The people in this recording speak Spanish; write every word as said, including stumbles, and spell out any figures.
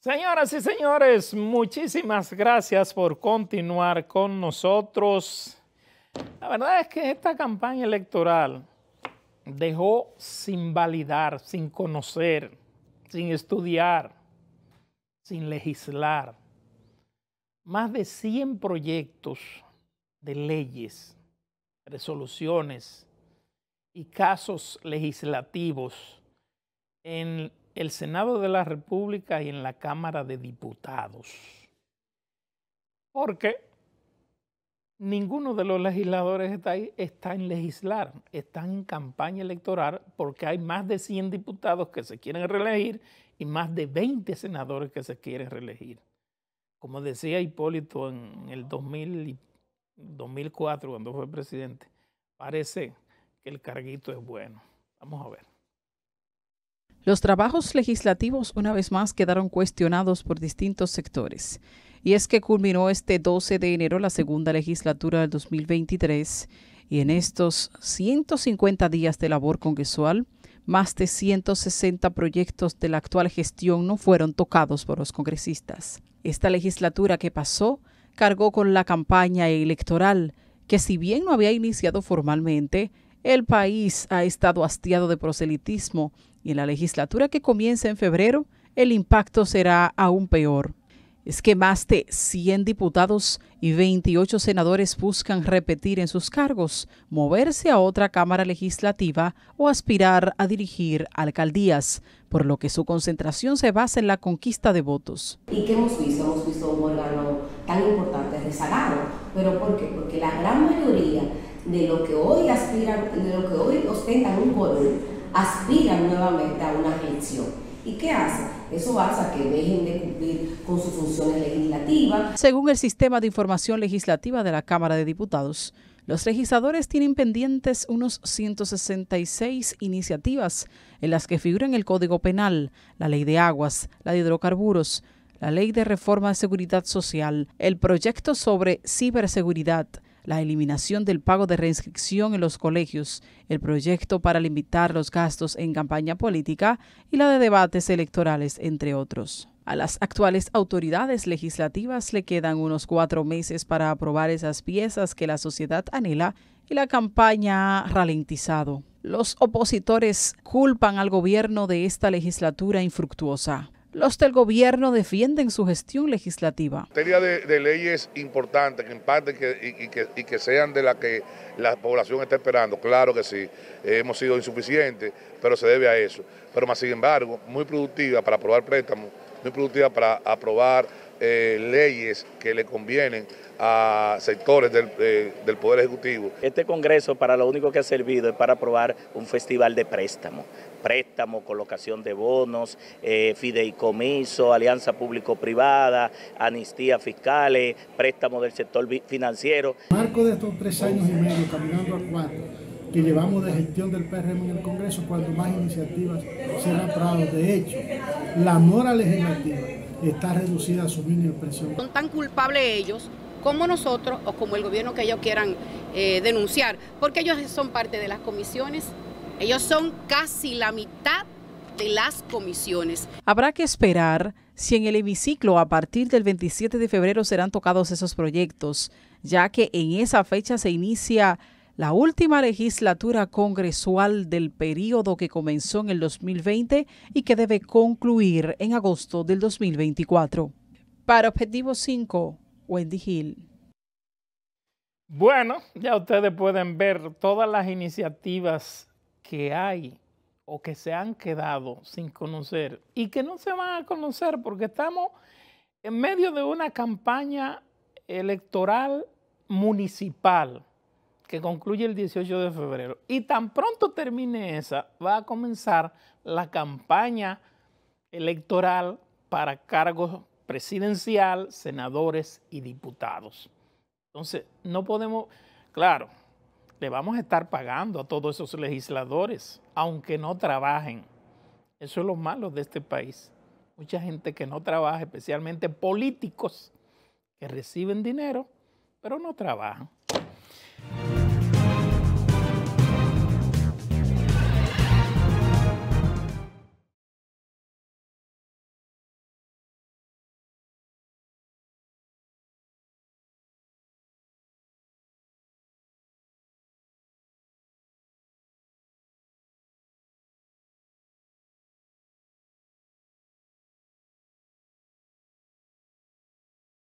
Señoras y señores, muchísimas gracias por continuar con nosotros. La verdad es que esta campaña electoral dejó sin validar, sin conocer, sin estudiar, sin legislar, más de cien proyectos de leyes, resoluciones y casos legislativos en el Senado de la República y en la Cámara de Diputados, porque ninguno de los legisladores está ahí, está en legislar, están en campaña electoral, porque hay más de cien diputados que se quieren reelegir y más de veinte senadores que se quieren reelegir. Como decía Hipólito en el dos mil, dos mil cuatro, cuando fue presidente, parece que el carguito es bueno. Vamos a ver. Los trabajos legislativos una vez más quedaron cuestionados por distintos sectores. Y es que culminó este doce de enero la segunda legislatura del dos mil veintitrés y en estos ciento cincuenta días de labor congresual, más de ciento sesenta proyectos de la actual gestión no fueron tocados por los congresistas. Esta legislatura que pasó cargó con la campaña electoral que, si bien no había iniciado formalmente, el país ha estado hastiado de proselitismo y en la legislatura que comienza en febrero el impacto será aún peor. Es que más de cien diputados y veintiocho senadores buscan repetir en sus cargos, moverse a otra Cámara Legislativa o aspirar a dirigir alcaldías, por lo que su concentración se basa en la conquista de votos. ¿Y qué hemos visto? Hemos visto un órgano tan importante rezagado. ¿Pero por qué? Porque la gran mayoría de lo que hoy aspiran, de lo que hoy ostentan un poder, aspiran nuevamente a una elección. ¿Y qué hace? Eso hace a que dejen de cumplir con sus funciones legislativas. Según el Sistema de Información Legislativa de la Cámara de Diputados, los legisladores tienen pendientes unos ciento sesenta y seis iniciativas en las que figuran el Código Penal, la Ley de Aguas, la de Hidrocarburos, la Ley de Reforma de Seguridad Social, el proyecto sobre ciberseguridad, la eliminación del pago de reinscripción en los colegios, el proyecto para limitar los gastos en campaña política y la de debates electorales, entre otros. A las actuales autoridades legislativas le quedan unos cuatro meses para aprobar esas piezas que la sociedad anhela y la campaña ha ralentizado. Los opositores culpan al gobierno de esta legislatura infructuosa. Los del gobierno defienden su gestión legislativa. En materia de, de leyes importantes que impacten que, y, y, que, y que sean de las que la población está esperando, claro que sí, eh, hemos sido insuficientes, pero se debe a eso. Pero más sin embargo, muy productiva para aprobar préstamos, muy productiva para aprobar eh, leyes que le convienen a sectores del, eh, del Poder Ejecutivo. Este Congreso para lo único que ha servido es para aprobar un festival de préstamos. Préstamo, colocación de bonos, eh, fideicomiso, alianza público-privada, amnistía fiscales, préstamo del sector financiero. En el marco de estos tres años y medio, caminando a cuatro, que llevamos de gestión del P R M en el Congreso, cuando más iniciativas se han aprobado. De hecho, la mora legislativa está reducida a su mínima expresión. Son tan culpables ellos como nosotros o como el gobierno que ellos quieran eh, denunciar, porque ellos son parte de las comisiones. Ellos son casi la mitad de las comisiones. Habrá que esperar si en el hemiciclo a partir del veintisiete de febrero serán tocados esos proyectos, ya que en esa fecha se inicia la última legislatura congresual del periodo que comenzó en el dos mil veinte y que debe concluir en agosto del dos mil veinticuatro. Para Objetivo cinco, Wendy Hill. Bueno, ya ustedes pueden ver todas las iniciativas que hay o que se han quedado sin conocer y que no se van a conocer porque estamos en medio de una campaña electoral municipal que concluye el dieciocho de febrero. Y tan pronto termine esa, va a comenzar la campaña electoral para cargos presidencial, senadores y diputados. Entonces, no podemos, claro, le vamos a estar pagando a todos esos legisladores, aunque no trabajen. Eso es lo malo de este país. Mucha gente que no trabaja, especialmente políticos que reciben dinero, pero no trabajan.